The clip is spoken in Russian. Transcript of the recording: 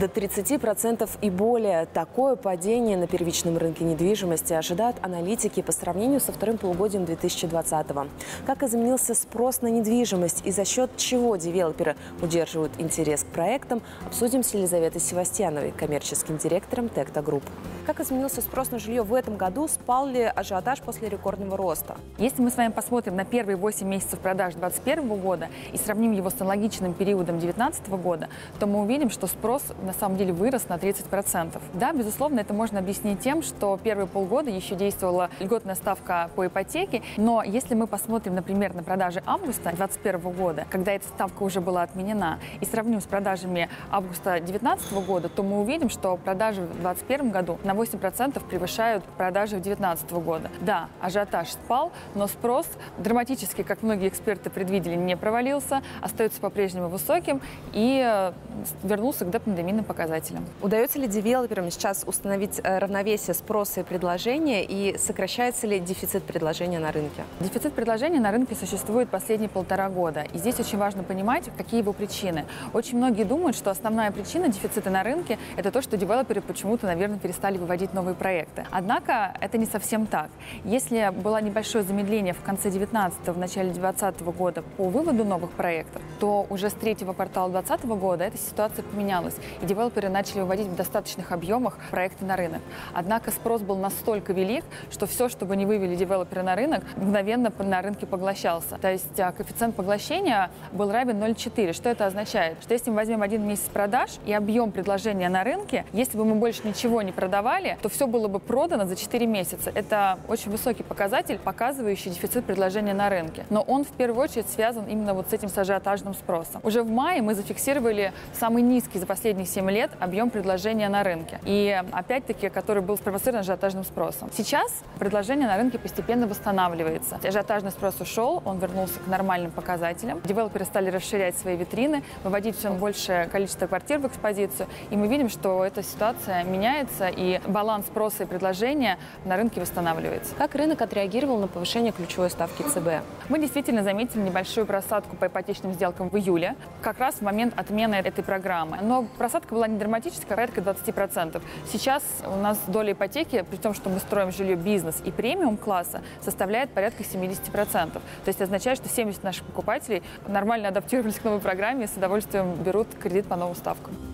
До 30% и более такое падение на первичном рынке недвижимости ожидают аналитики по сравнению со вторым полугодием 2020-го. Как изменился спрос на недвижимость и за счет чего девелоперы удерживают интерес к проектам, обсудим с Елизаветой Севастьяновой, коммерческим директором Tekta Group. Как изменился спрос на жилье в этом году? Спал ли ажиотаж после рекордного роста? Если мы с вами посмотрим на первые 8 месяцев продаж 2021 года и сравним его с аналогичным периодом 2019 года, то мы увидим, что спрос на самом деле вырос на 30%. Да, безусловно, это можно объяснить тем, что первые полгода еще действовала льготная ставка по ипотеке, но если мы посмотрим, например, на продажи августа 2021 года, когда эта ставка уже была отменена, и сравним с продажами августа 2019 года, то мы увидим, что продажи в 2021 году на 8% превышают продажи 2019 года. Да, ажиотаж спал, но спрос драматически, как многие эксперты предвидели, не провалился, остается по-прежнему высоким и вернулся к допандемийным показателям. Удается ли девелоперам сейчас установить равновесие спроса и предложения, и сокращается ли дефицит предложения на рынке? Дефицит предложения на рынке существует последние 1,5 года, и здесь очень важно понимать, какие его причины. Очень многие думают, что основная причина дефицита на рынке – это то, что девелоперы почему-то, наверное, перестали выводить новые проекты. Однако это не совсем так. Если было небольшое замедление в конце 19-го, в начале 20-го года по выводу новых проектов, то уже с 3-го квартала 2020 года эта ситуация поменялась, и девелоперы начали выводить в достаточных объемах проекты на рынок. Однако спрос был настолько велик, что все, что бы не вывели девелоперы на рынок, мгновенно на рынке поглощался. То есть коэффициент поглощения был равен 0,4. Что это означает? Что если мы возьмем один месяц продаж и объем предложения на рынке, если бы мы больше ничего не продавали, то все было бы продано за 4 месяца. Это очень высокий показатель, показывающий дефицит предложения на рынке. Но он в первую очередь связан именно вот с этим ажиотажным спросом. Уже в мае мы зафиксировали самый низкий за последние 7 лет объем предложения на рынке. И опять-таки, который был спровоцирован ажиотажным спросом. Сейчас предложение на рынке постепенно восстанавливается. Ажиотажный спрос ушел, он вернулся к нормальным показателям. Девелоперы стали расширять свои витрины, выводить все большее количество квартир в экспозицию. И мы видим, что эта ситуация меняется, и баланс спроса и предложения на рынке восстанавливается. Как рынок отреагировал на повышение ключевой ставки ЦБ? Мы действительно заметили небольшую просадку по ипотечным сделкам в июле, как раз в момент отмены этой программы. Но просадка была не драматическая, порядка 20%. Сейчас у нас доля ипотеки, при том, что мы строим жилье бизнес и премиум класса, составляет порядка 70%. То есть означает, что 70 наших покупателей нормально адаптировались к новой программе и с удовольствием берут кредит по новым ставкам.